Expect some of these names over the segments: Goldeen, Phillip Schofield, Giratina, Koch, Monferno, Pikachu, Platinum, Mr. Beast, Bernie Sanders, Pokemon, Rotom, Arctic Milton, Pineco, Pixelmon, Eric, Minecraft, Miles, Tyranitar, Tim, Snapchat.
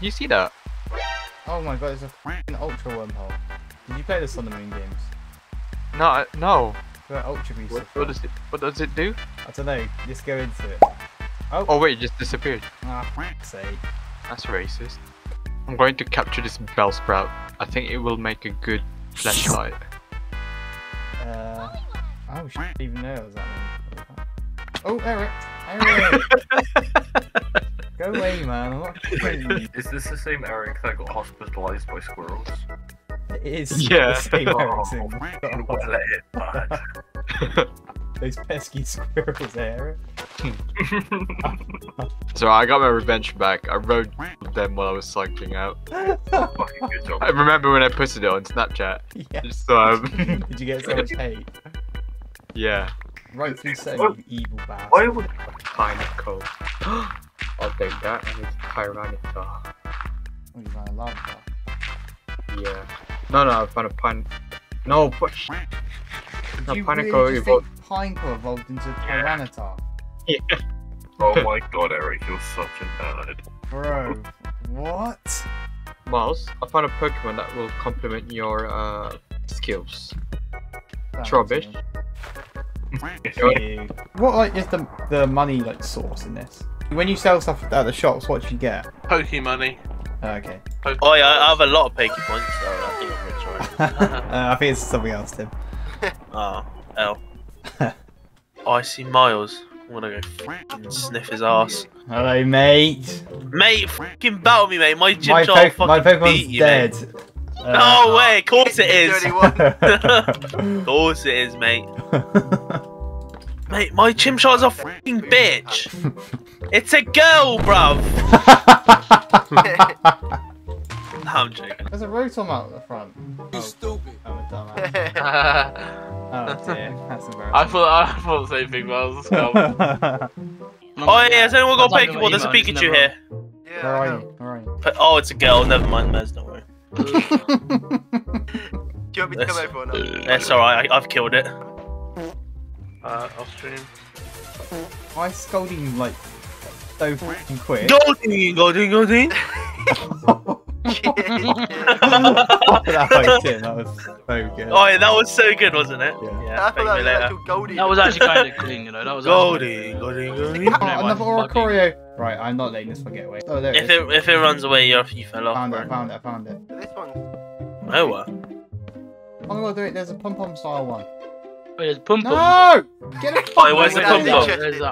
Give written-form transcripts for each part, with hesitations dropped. Can you see that? Oh my god, it's a f***ing ultra wormhole. Did you play this on the moon games? No, no. Ultra Beast. What does it do? I don't know, just go into it. Oh, oh wait, it just disappeared. Ah, f***'s sake. That's racist. I'm going to capture this bell sprout. I think it will make a good flashlight. Oh, shit, I didn't even know it was that one. Oh, Eric! Eric! Go away, man. I'm not kidding. Is this the same Eric that got hospitalized by squirrels? It is. Yeah. The same Eric. Those pesky squirrels, Eric. So I got my revenge back. I rode them while I was cycling out. Fucking good job. I remember when I posted it on Snapchat. Yeah. Just, did you get so much hate? Yeah. Right through so evil bastard. Why would I find it cold? I'll take that and it's Tyranitar. Oh, you found a lava bar? Yeah. No, no, I found a pine. No, but sh. No, you really evolved. Pineco evolved into Tyranitar. Yeah. Oh my god, Eric, you're such a nerd. Bro, what? Miles, I found a Pokemon that will complement your skills. That's rubbish. What like is the money like source in this? When you sell stuff at the shops, what do you get? Poke money. Oh, okay. Oh yeah, I have a lot of Poke points, so I think I'm rich already. I think it's something else, Tim. Oh, L. Oh, I see Miles. I'm gonna go f***ing sniff his ass. Hello, mate. Mate, f***ing battle me, mate. My gym fucking Pokemon's beat you, dead. Mate. No way, of course it is. Of course it is, mate. Mate, my Chimchar's a fucking bitch. It's a girl, bruv. No, I'm joking. There's a Rotom out the front. You stupid. I'm a dumbass. Oh dear, that's embarrassing. I thought the same thing, but I was a skull. Oh yeah, has anyone got Pokemon? Well, there's a Pikachu here. Yeah. Where are you? Where are you? Oh, it's a girl. Never mind, Maz, don't worry. Do you want me to come over or not? That's alright, I've killed it. I'll stream. Why is Goldeen like so freaking quick? Goldeen! Goldeen! Goldeen! That was so good. Oh yeah, that was so good, wasn't it? Yeah, yeah, I thought that was Goldeen. That was actually kind of clean, you know. That was Goldeen! Goldeen! Goldeen! Oh, another Oracorio! Right, I'm not letting this one get away. Oh, there it is. If it runs away, you fell off. Found it, found it, found it. This one. Oh, what? Oh my god, there's a pom pom style one. Wait, there's a pom pom. No! Get a pom pom. Wait, where's the pom pom? There's a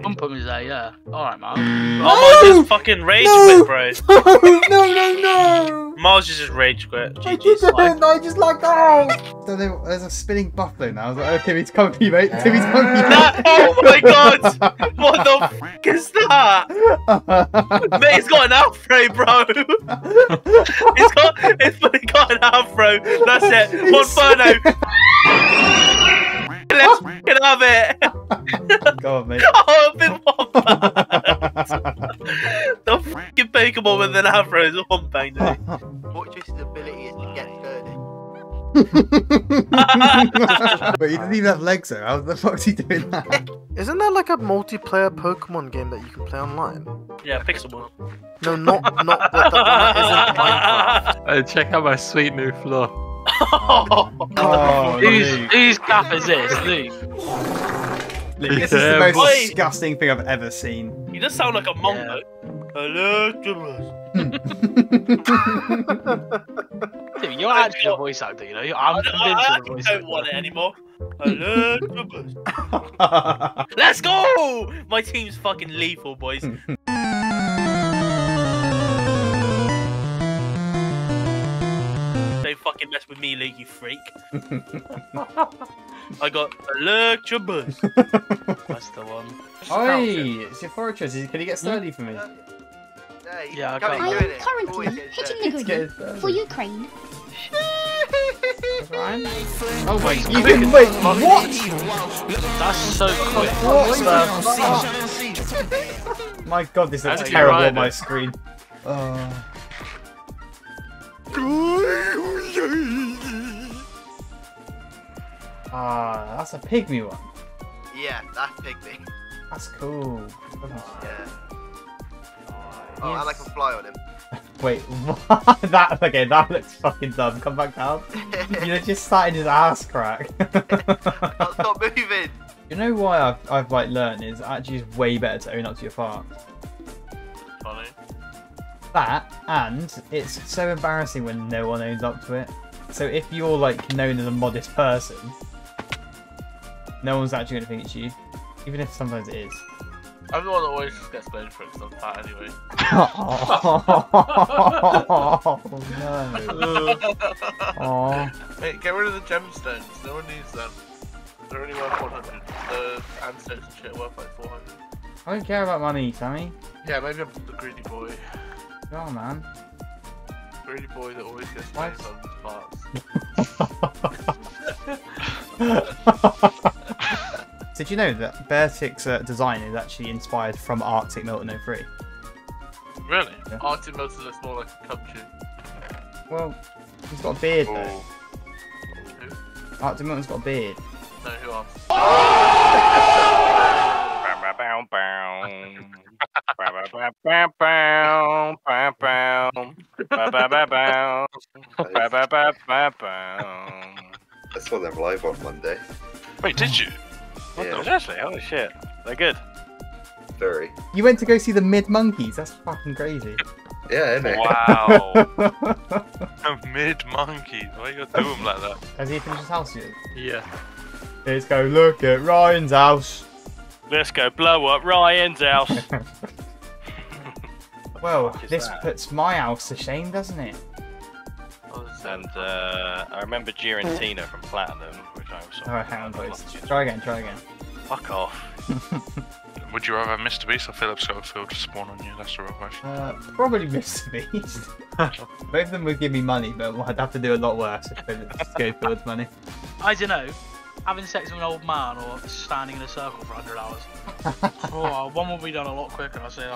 pom pom is there, yeah. Alright, Miles. No! Oh, Miles just fucking rage quit, bro. No, no, no! Miles just rage quit. I didn't, I just like, oh! So there's a spinning buffalo now. I was like, oh, Timmy's comfy, mate. Timmy's comfy. Oh my god! What the f is that? Mate, it's got an afro, bro. it's got an afro. That's it. Monferno. Let's f***ing have it. Go on, mate. Oh, a bit more bad. The f***ing Pokemon with an afro is one bang. What just ability is to get herded? But he didn't even have legs though. How the fuck's he doing that? Isn't there like a multiplayer Pokemon game that you can play online? Yeah, Pixelmon. No, not that isn't Minecraft. Hey, check out my sweet new floor. Oh, whose gaff is this, Luke? This is the most disgusting thing I've ever seen. He does sound like a monk though. Hello, Jimmy. You're actually a voice actor, you know. I'm convinced you're a voice actor. I don't want it anymore. Hello, let's go! My team's fucking lethal, boys. Don't fucking mess with me, Luke, you freak. I got Electrobus. That's the one. Oi, it's your fortress. Can you get sturdy for me? Yeah, I'm currently hitting the green for Ukraine. Oh wait, you can wait. What? That's so quick. What? My god, this looks terrible on my screen. Ah, that's a pygmy one. Yeah, that's pygmy. That's cool. Yeah. Oh, yes. I like a fly on him. Wait, what? That, okay, that looks fucking dumb. Come back down. You just sat in his ass crack. I'll stop moving. You know why I've like learned is actually it's way better to own up to your fart. Funny. That, and it's so embarrassing when no one owns up to it. So if you're like known as a modest person, no one's actually going to think it's you, even if sometimes it is. I'm the one that always just gets blamed for it because I'm fat anyway. Oh no. Oh. Hey, get rid of the gemstones, no one needs them. They're only worth 100, the ancestors and shit worth like 400. I don't care about money, Sammy. Yeah, maybe I'm the greedy boy. Go on, man. Greedy boy that always gets blamed on his farts. Did you know that Beartick's design is actually inspired from Arctic Milton 03? Really? Yeah. Arctic Milton looks more like a cub chew. Well, he's got a beard though. Who? Arctic Milton's got a beard. No, who else? I saw them live on Monday. Wait, did you? What yeah. Seriously? Holy shit. They're good. Very. You went to go see the Mid-Monkeys? That's fucking crazy. Yeah, isn't it? Wow. The Mid-Monkeys? Why you gotta do them like that? Has he finished his house yet? Yeah. Let's go look at Ryan's house. Let's go blow up Ryan's house. Well, this puts my house to shame, doesn't it? And I remember Giratina from Platinum, which I was. Alright, hang on, boys. Try again. Fuck off. Would you rather have Mr. Beast or Phillip Schofield spawn on you? That's the real question. Probably Mr. Beast. Both of them would give me money, but I'd have to do a lot worse if Phillip Schofield's money. I don't know. Having sex with an old man or standing in a circle for 100 hours. Oh, one will be done a lot quicker, I say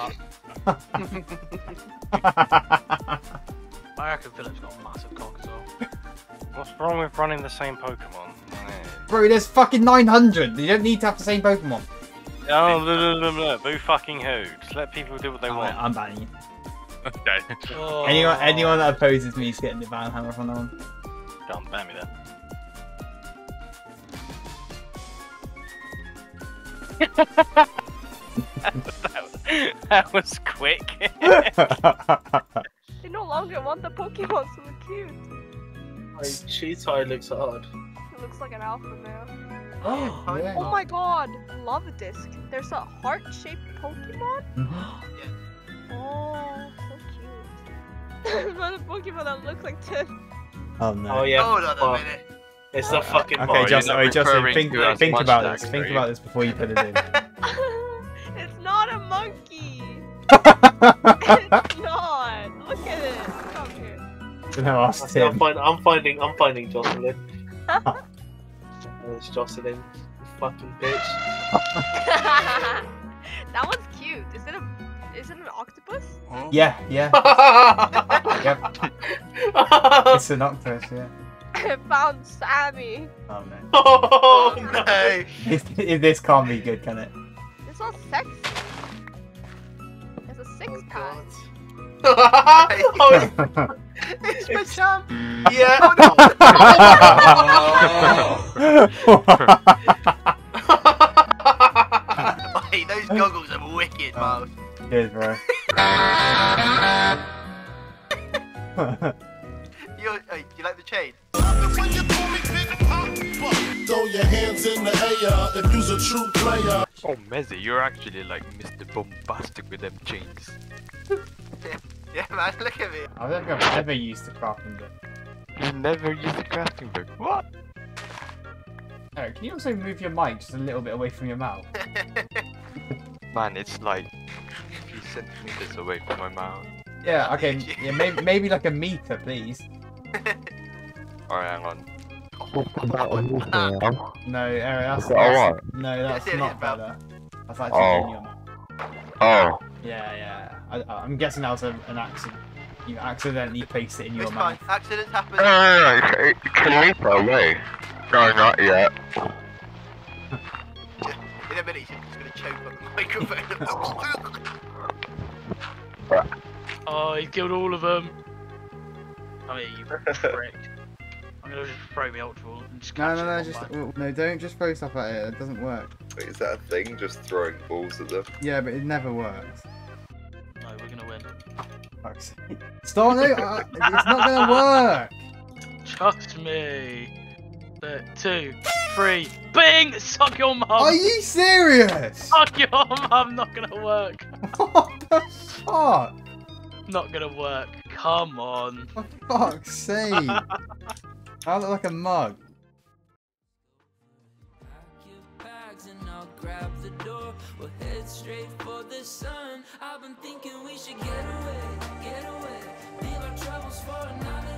that. I reckon Philip's got a massive cock as well. What's wrong with running the same Pokemon? Bro, there's fucking 900! You don't need to have the same Pokemon. Oh, look, who fucking who? Just let people do what they want. I'm banning you. Okay. Oh. Anyone that opposes me is getting the ban hammer from that one. Don't ban me then. that was quick. I no longer want the Pokemon to look cute. My Cheetai looks hard. It looks like an alpha male. Oh, yeah. Oh my god! Love disc. There's a heart-shaped Pokemon? Yeah. Oh, so cute. Not a Pokemon that looks like Tim. Oh no. Oh yeah. Hold on a minute. It's not fucking Mario. Okay, Justin, think about this. Think about this before you put it in. It's not a monkey! It's not! Look at it! Come here. No, ask Tim. I'm finding Jocelyn. Oh, it's Jocelyn. You fucking bitch. That one's cute. Is it an octopus? Oh. Yeah. Yep. It's an octopus, yeah. I found Sammy. Oh no. Oh no! This can't be good, can it? It's all sexy. Oh, it's my champ. Yeah. Hey, those goggles are wicked, Miles. Cheers, bro. You like the chain? Throw your hands in the air if you're a true player. Oh, Mezzy, you're actually like Mr. Bombastic with them chains. Yeah, man, look at me. I don't think I've ever used the crafting book. You never used the crafting book? What? Eric, can you also move your mic just a little bit away from your mouth? Man, it's like a few centimeters away from my mouth. Yeah, okay, yeah, maybe like a meter, please. Alright, hang on. No, Eric, that's alright. No, that's not better. That's actually genuine. Oh. Yeah. I'm guessing that was an accident. You accidentally placed it in your mouth. Accidents happen. No. It can leap away. No, not yet. In a minute, he's just gonna choke on the microphone. Oh, you killed all of them. I mean, you prick. I'm gonna just throw me ultra ball and just catch it. No, just no, don't just throw stuff at it. It doesn't work. Wait, is that a thing? Just throwing balls at them? Yeah, but it never works. No, we're gonna win. Fuck's sake. Stop! No, it's not gonna work. Trust me. 2, 3, bing! Suck your mum! Are you serious? Suck your mum, not gonna work. What the fuck? Not gonna work. Come on. For fuck's sake. I look like a mug. Pack your bags and I'll grab the door. We'll head straight for the sun. I've been thinking we should get away, leave our troubles for another.